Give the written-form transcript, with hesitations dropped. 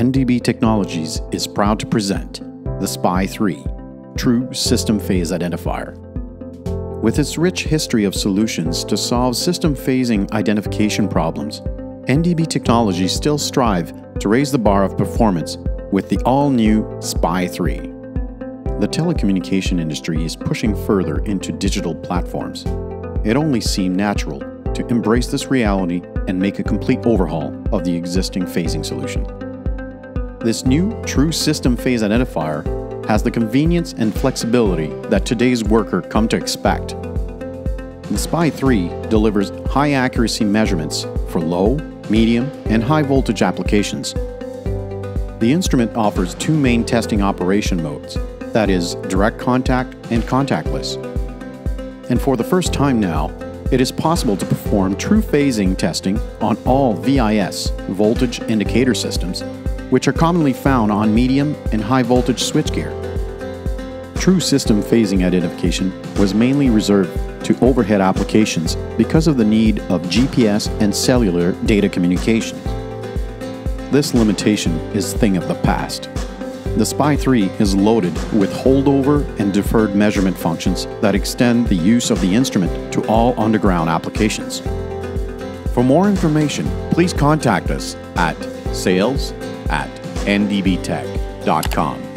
NDB Technologies is proud to present the SPI-III True System Phase Identifier. With its rich history of solutions to solve system phasing identification problems, NDB Technologies still strive to raise the bar of performance with the all-new SPI-III. The telecommunication industry is pushing further into digital platforms. It only seemed natural to embrace this reality and make a complete overhaul of the existing phasing solution. This new True System Phase Identifier has the convenience and flexibility that today's worker come to expect. The SPI-III delivers high accuracy measurements for low, medium, and high voltage applications. The instrument offers two main testing operation modes, that is, direct contact and contactless. And for the first time now, it is possible to perform true phasing testing on all VIS, voltage indicator systems, which are commonly found on medium and high voltage switchgear. True system phasing identification was mainly reserved to overhead applications because of the need of GPS and cellular data communications. This limitation is a thing of the past. The SPI-III is loaded with holdover and deferred measurement functions that extend the use of the instrument to all underground applications. For more information, please contact us at sales@ndbtech.com.